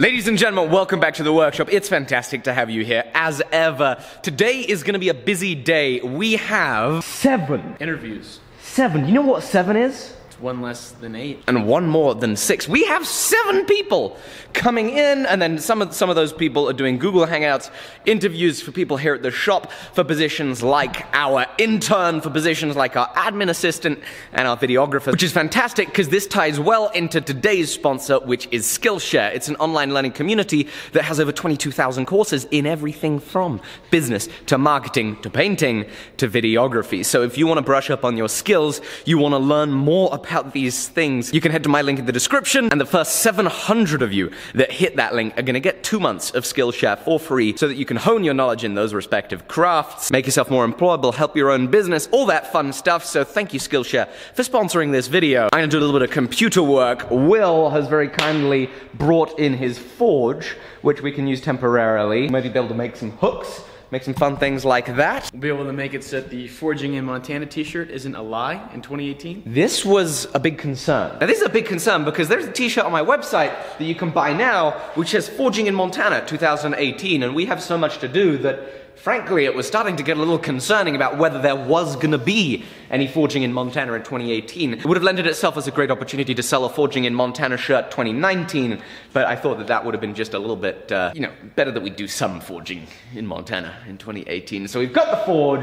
Ladies and gentlemen, welcome back to the workshop. It's fantastic to have you here, as ever. Today is gonna be a busy day. We have 7 interviews. 7, you know what 7 is? It's 1 less than 8. And 1 more than 6. We have 7 people coming in, and then some of those people are doing Google Hangouts, interviews for people here at the shop, for positions like our intern, for positions like our admin assistant, and our videographer, which is fantastic because this ties well into today's sponsor, which is Skillshare. It's an online learning community that has over 22,000 courses in everything from business to marketing to painting to videography. So if you want to brush up on your skills, you want to learn more about these things, you can head to my link in the description, and the first 700 of you that hit that link are gonna get 2 months of Skillshare for free so that you can hone your knowledge in those respective crafts, make yourself more employable, help your own business, all that fun stuff. So thank you, Skillshare, for sponsoring this video. I'm gonna do a little bit of computer work. Will has very kindly brought in his forge, which we can use temporarily, maybe be able to make some hooks, make some fun things like that. We'll be able to make it so that the forging in Montana t-shirt isn't a lie in 2018. This was a big concern. Now, this is a big concern because there's a t-shirt on my website that you can buy now, which says Forging in Montana 2018, and we have so much to do that, frankly, it was starting to get a little concerning about whether there was gonna be any forging in Montana in 2018. It would have lended itself as a great opportunity to sell a Forging in Montana shirt 2019, but I thought that that would have been just a little bit, you know, better that we do some forging in Montana in 2018. So we've got the forge.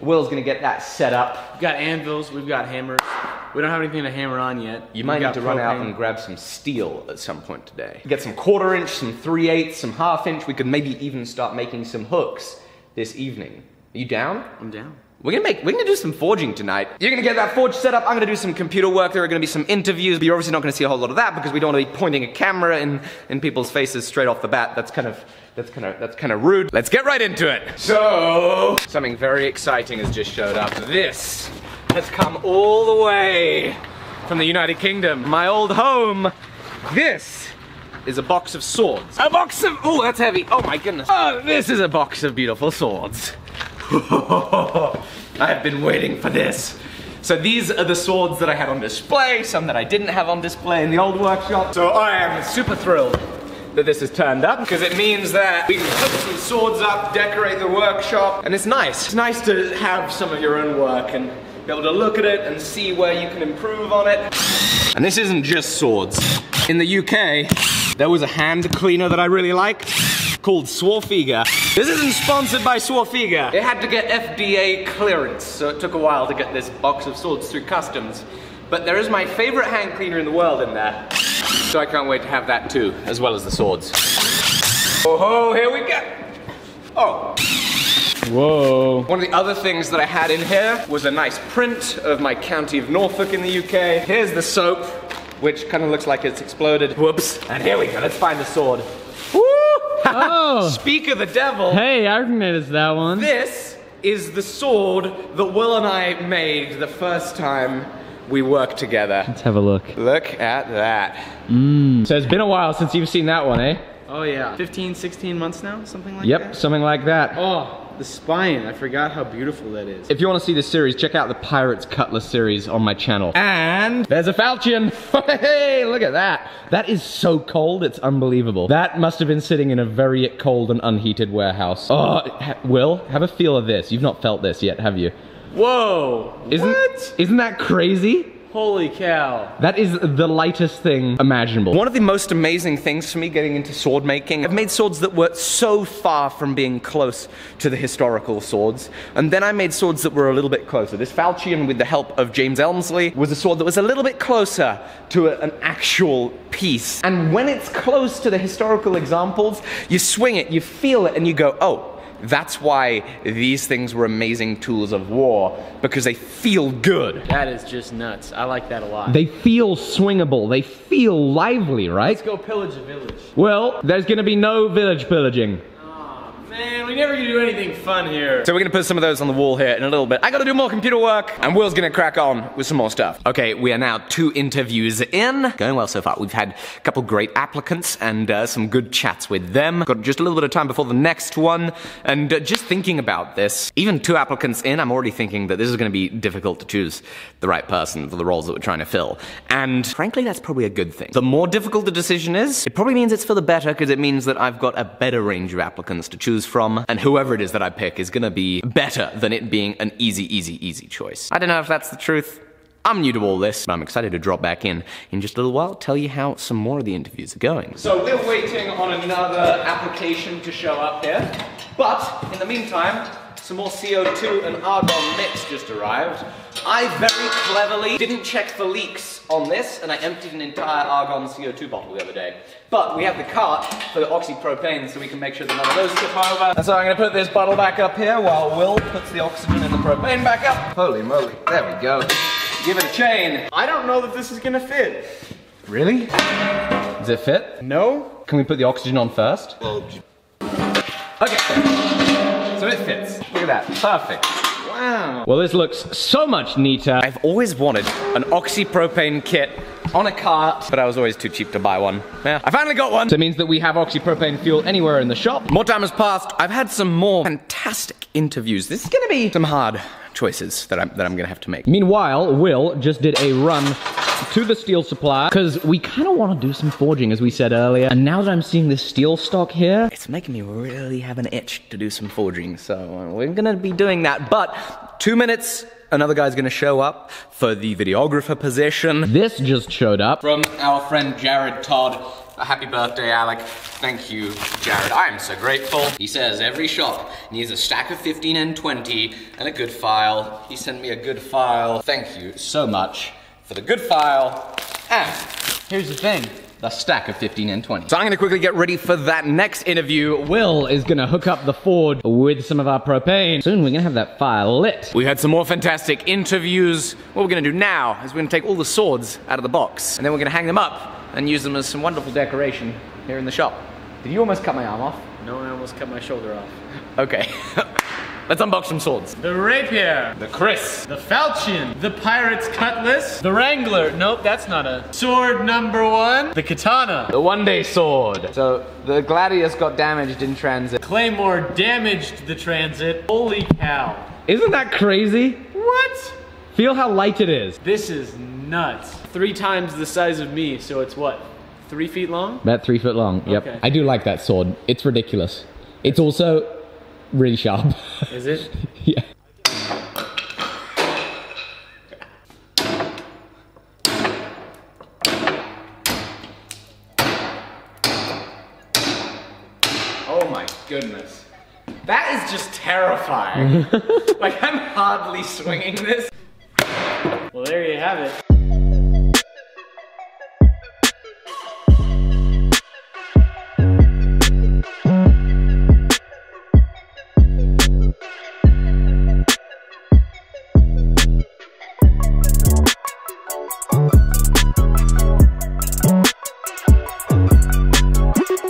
Will's gonna get that set up. We've got anvils, we've got hammers. We don't have anything to hammer on yet. You might need to run out and grab some steel at some point today. Get some 1/4 inch, some 3/8, some 1/2 inch. We could maybe even start making some hooks this evening. Are you down? I'm down. We're gonna do some forging tonight. You're gonna get that forge set up, I'm gonna do some computer work, there are gonna be some interviews, but you're obviously not gonna see a whole lot of that because we don't wanna be pointing a camera in people's faces straight off the bat. That's kind of rude. Let's get right into it. So, something very exciting has just showed up. This has come all the way from the United Kingdom, my old home. This is a box of swords. A box of, oh, that's heavy, oh my goodness. Oh, this is a box of beautiful swords. I have been waiting for this. So these are the swords that I had on display, some that I didn't have on display in the old workshop. So I am super thrilled that this has turned up because it means that we can put some swords up, decorate the workshop, and it's nice. It's nice to have some of your own work and be able to look at it and see where you can improve on it. And this isn't just swords. In the UK, there was a hand cleaner that I really liked called Swarfiga. This isn't sponsored by Swarfiga. It had to get FDA clearance, so it took a while to get this box of swords through customs. But there is my favorite hand cleaner in the world in there. So I can't wait to have that too, as well as the swords. Oh ho, here we go. Oh. Whoa. One of the other things that I had in here was a nice print of my county of Norfolk in the UK. Here's the soap, which kind of looks like it's exploded. Whoops. And here we go, let's find the sword. Oh. Speak of the devil. Hey, I noticed that one. This is the sword that Will and I made the first time we worked together. Let's have a look. Look at that. Mm. So it's been a while since you've seen that one, eh? Oh yeah, 15, 16 months now, something like that? Yep, something like that. Oh. The spine, I forgot how beautiful that is. If you want to see this series, check out the Pirates Cutlass series on my channel. And there's a falchion. Hey, look at that. That is so cold, it's unbelievable. That must have been sitting in a very cold and unheated warehouse. Oh, Will, have a feel of this. You've not felt this yet, have you? Whoa, isn't that crazy? Holy cow. That is the lightest thing imaginable. One of the most amazing things for me getting into sword making, I've made swords that were so far from being close to the historical swords, and then I made swords that were a little bit closer. This falchion, with the help of James Elmsley, was a sword that was a little bit closer to an actual piece. And when it's close to the historical examples, you swing it, you feel it, and you go, oh, that's why these things were amazing tools of war, because they feel good. That is just nuts. I like that a lot. They feel swingable. They feel lively, right? Let's go pillage a village. Well, there's gonna be no village pillaging. Man, we never gonna do anything fun here. So we're gonna put some of those on the wall here in a little bit. I gotta do more computer work, and Will's gonna crack on with some more stuff. Okay, we are now 2 interviews in. Going well so far. We've had a couple great applicants and some good chats with them. Got just a little bit of time before the next one, and just thinking about this, even 2 applicants in, I'm already thinking that this is gonna be difficult to choose the right person for the roles that we're trying to fill. And frankly, that's probably a good thing. The more difficult the decision is, it probably means it's for the better, because it means that I've got a better range of applicants to choose from, and whoever it is that I pick is gonna be better than it being an easy choice. I don't know if that's the truth. I'm new to all this, but I'm excited to drop back in just a little while, tell you how some more of the interviews are going. So we're waiting on another application to show up here, but in the meantime, some more CO2 and argon mix just arrived. I very cleverly didn't check for leaks on this, and I emptied an entire argon CO2 bottle the other day. But we have the cart for the oxypropane, so we can make sure that none of those tip over. And so I'm gonna put this bottle back up here while Will puts the oxygen and the propane back up. Holy moly, there we go. Give it a chain. I don't know that this is gonna fit. Really? Does it fit? No. Can we put the oxygen on first? Well, okay, so it fits. Look at that, perfect. Wow. Well, this looks so much neater. I've always wanted an oxypropane kit on a cart, but I was always too cheap to buy one. Yeah, I finally got one. So it means that we have oxypropane fuel anywhere in the shop. More time has passed. I've had some more fantastic interviews. This is gonna be some hard choices that I'm gonna have to make. Meanwhile, Will just did a run to the steel supply, because we kind of want to do some forging, as we said earlier, and now that I'm seeing this steel stock here, it's making me really have an itch to do some forging, so we're gonna be doing that. But 2 minutes, another guy's gonna show up for the videographer position. This just showed up from our friend Jared Todd. Happy birthday, Alec. Thank you, Jared. I am so grateful. He says every shop needs a stack of 15 and 20 and a good file. He sent me a good file. Thank you so much for the good file. And here's the thing. The stack of 15 and 20. So I'm gonna quickly get ready for that next interview. Will is gonna hook up the Ford with some of our propane. Soon we're gonna have that fire lit. We had some more fantastic interviews. What we're gonna do now is we're gonna take all the swords out of the box, and then we're gonna hang them up and use them as some wonderful decoration here in the shop. Did you almost cut my arm off? No, I almost cut my shoulder off. Okay. Let's unbox some swords. The rapier. The Chris. The falchion. The Pirates Cutlass. The Wrangler. Nope, that's not a sword. Number 1. The katana. The one-day sword. So the Gladius got damaged in transit. Claymore damaged the transit. Holy cow. Isn't that crazy? What? Feel how light it is. This is nuts. 3 times the size of me, so it's what? 3 feet long? About 3 foot long, yep. Okay. I do like that sword. It's ridiculous. It's also really sharp. Is it? Yeah. Oh my goodness. That is just terrifying. Like, I'm hardly swinging this. Well, there you have it.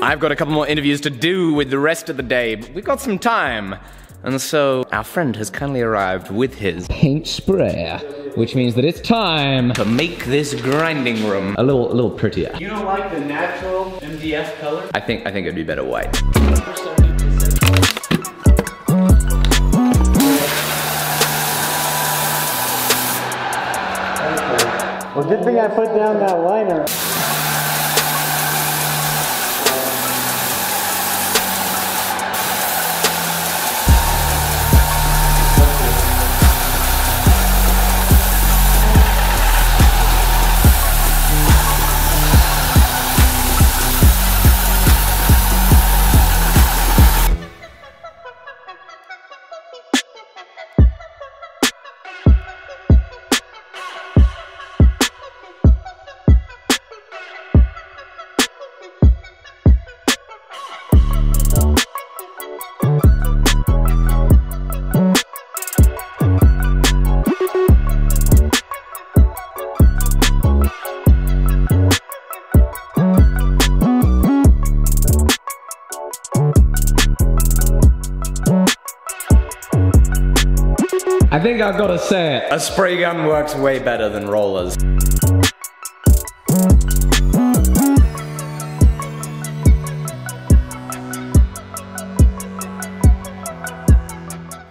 I've got a couple more interviews to do with the rest of the day, but we've got some time. And so our friend has kindly arrived with his paint sprayer, which means that it's time to make this grinding room a little prettier. You don't like the natural MDF color? I think it'd be better white. Well, good thing I put down that liner. I think I've got to say it. A spray gun works way better than rollers.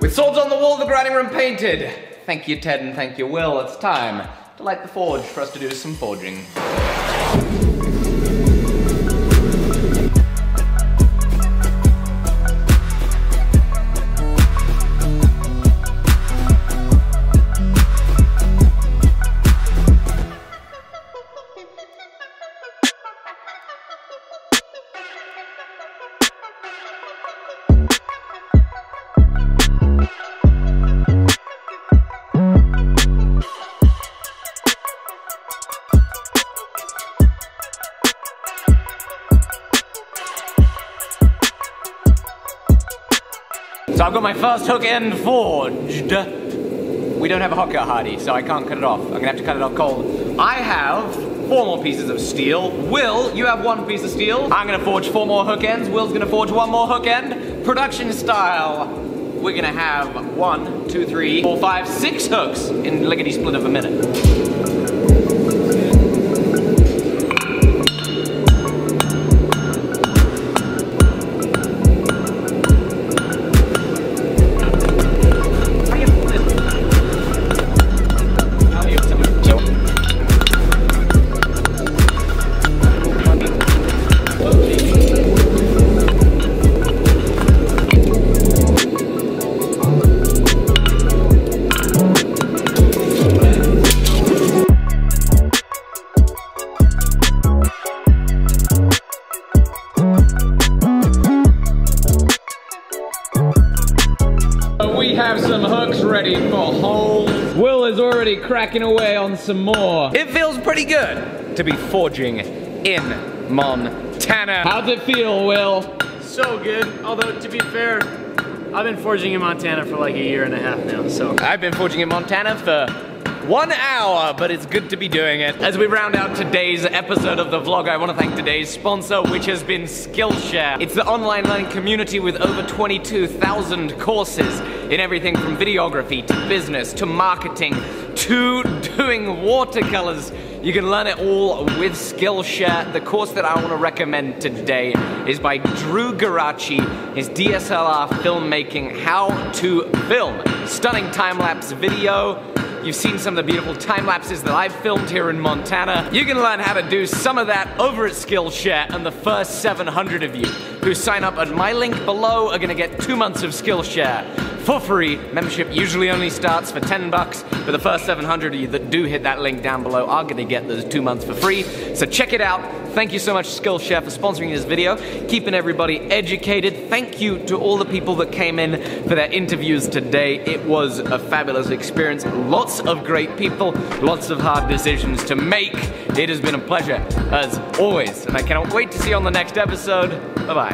With swords on the wall, the grinding room painted. Thank you, Ted, and thank you, Will. It's time to light the forge for us to do some forging. So I've got my first hook end forged. We don't have a hooker, Hardy, so I can't cut it off. I'm gonna have to cut it off cold. I have 4 more pieces of steel. Will, you have 1 piece of steel. I'm gonna forge 4 more hook ends. Will's gonna forge 1 more hook end. Production style, we're gonna have 1, 2, 3, 4, 5, 6 hooks in lickety split of a minute. Cracking away on some more. It feels pretty good to be forging in Montana. How's it feel, Will? So good, although to be fair, I've been forging in Montana for like 1.5 years now, so. I've been forging in Montana for 1 hour, but it's good to be doing it. As we round out today's episode of the vlog, I want to thank today's sponsor, which has been Skillshare. It's the online learning community with over 22,000 courses in everything from videography to business to marketing to doing watercolors. You can learn it all with Skillshare. The course that I want to recommend today is by Drew Garaci, his DSLR filmmaking, how to film. Stunning time-lapse video. You've seen some of the beautiful time lapses that I've filmed here in Montana. You can learn how to do some of that over at Skillshare, and the first 700 of you who sign up at my link below are gonna get 2 months of Skillshare for free. Membership usually only starts for 10 bucks, but the first 700 of you that do hit that link down below are gonna get those 2 months for free. So check it out. Thank you so much, Skillshare, for sponsoring this video, keeping everybody educated. Thank you to all the people that came in for their interviews today. It was a fabulous experience. Lots of great people, lots of hard decisions to make. It has been a pleasure, as always, and I cannot wait to see you on the next episode. Bye-bye.